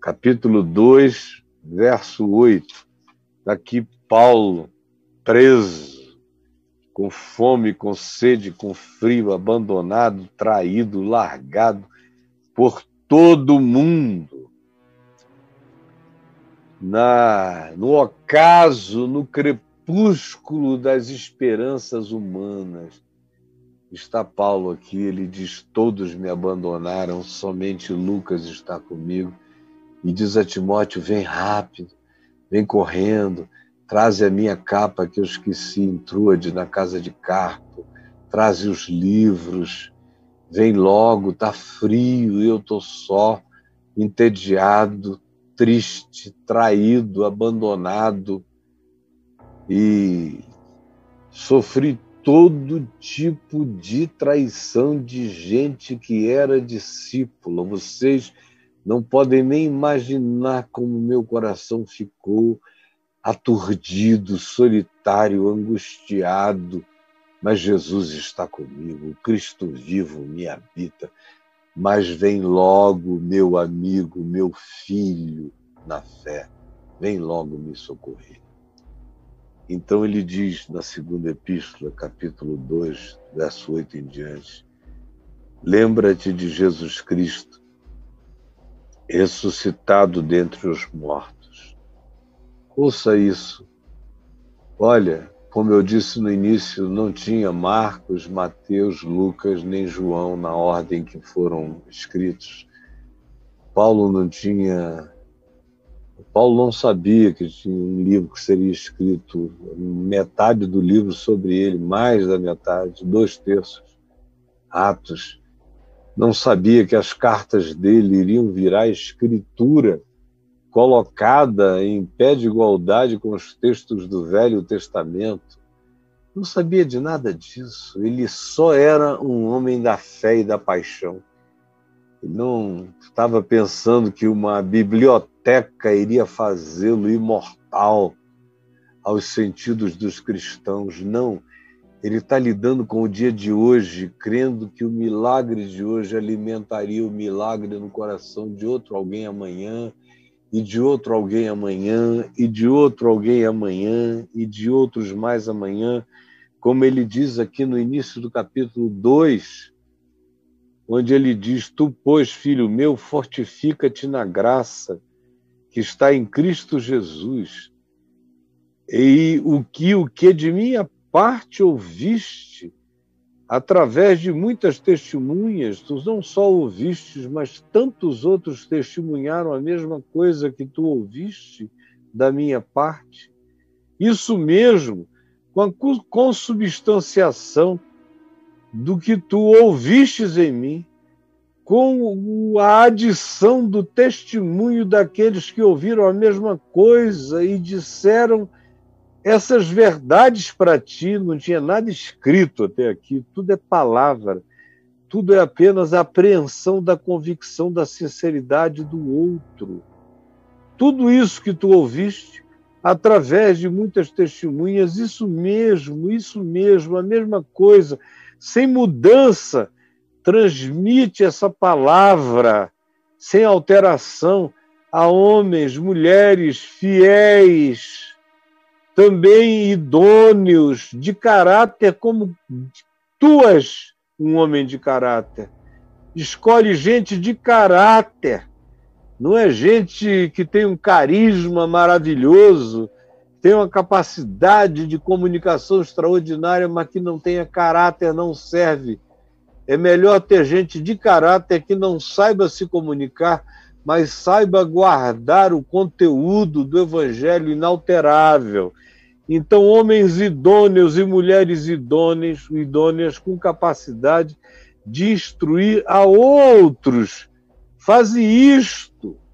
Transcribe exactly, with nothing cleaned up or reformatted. capítulo dois, verso oito. Daqui Paulo, preso, com fome, com sede, com frio, abandonado, traído, largado por todo mundo. Na, no ocaso, no crepúsculo das esperanças humanas, está Paulo aqui, ele diz, todos me abandonaram, somente Lucas está comigo. E diz a Timóteo, vem rápido, vem correndo, traze a minha capa que eu esqueci em Trúade, na casa de Carpo, traze os livros, vem logo, está frio, eu estou só, entediado, triste, traído, abandonado, e sofri todo tipo de traição de gente que era discípula. Vocês não podem nem imaginar como meu coração ficou aturdido, solitário, angustiado. Mas Jesus está comigo, o Cristo vivo me habita. Mas vem logo, meu amigo, meu filho, na fé. Vem logo me socorrer. Então ele diz na segunda epístola, capítulo dois, verso oito em diante, lembra-te de Jesus Cristo, ressuscitado dentre os mortos. Ouça isso. Olha, como eu disse no início, não tinha Marcos, Mateus, Lucas, nem João na ordem que foram escritos. Paulo não tinha... Paulo não sabia que tinha um livro que seria escrito, metade do livro sobre ele, mais da metade, dois terços, Atos. Não sabia que as cartas dele iriam virar escritura colocada em pé de igualdade com os textos do Velho Testamento. Não sabia de nada disso. Ele só era um homem da fé e da paixão. Ele não estava pensando que uma biblioteca iria fazê-lo imortal aos sentidos dos cristãos. Não, ele está lidando com o dia de hoje, crendo que o milagre de hoje alimentaria o milagre no coração de outro alguém amanhã, e de outro alguém amanhã, e de outro alguém amanhã, e de outros mais amanhã. Como ele diz aqui no início do capítulo dois, onde ele diz, tu, pois, filho meu, fortifica-te na graça que está em Cristo Jesus. E o que, o que de minha parte ouviste, através de muitas testemunhas, tu não só ouvistes, mas tantos outros testemunharam a mesma coisa que tu ouviste da minha parte. Isso mesmo, com a consubstanciação do que tu ouvistes em mim, com a adição do testemunho daqueles que ouviram a mesma coisa e disseram essas verdades para ti. Não tinha nada escrito até aqui, tudo é palavra, tudo é apenas a apreensão da convicção da sinceridade do outro. Tudo isso que tu ouviste, através de muitas testemunhas, isso mesmo, isso mesmo, a mesma coisa, sem mudança, transmite essa palavra, sem alteração, a homens, mulheres, fiéis, também idôneos, de caráter como tu és um homem de caráter. Escolhe gente de caráter, não é gente que tem um carisma maravilhoso, tem uma capacidade de comunicação extraordinária, mas que não tenha caráter, não serve. É melhor ter gente de caráter que não saiba se comunicar, mas saiba guardar o conteúdo do evangelho inalterável. Então, homens idôneos e mulheres idôneas, idôneas com capacidade de instruir a outros. Faze isto.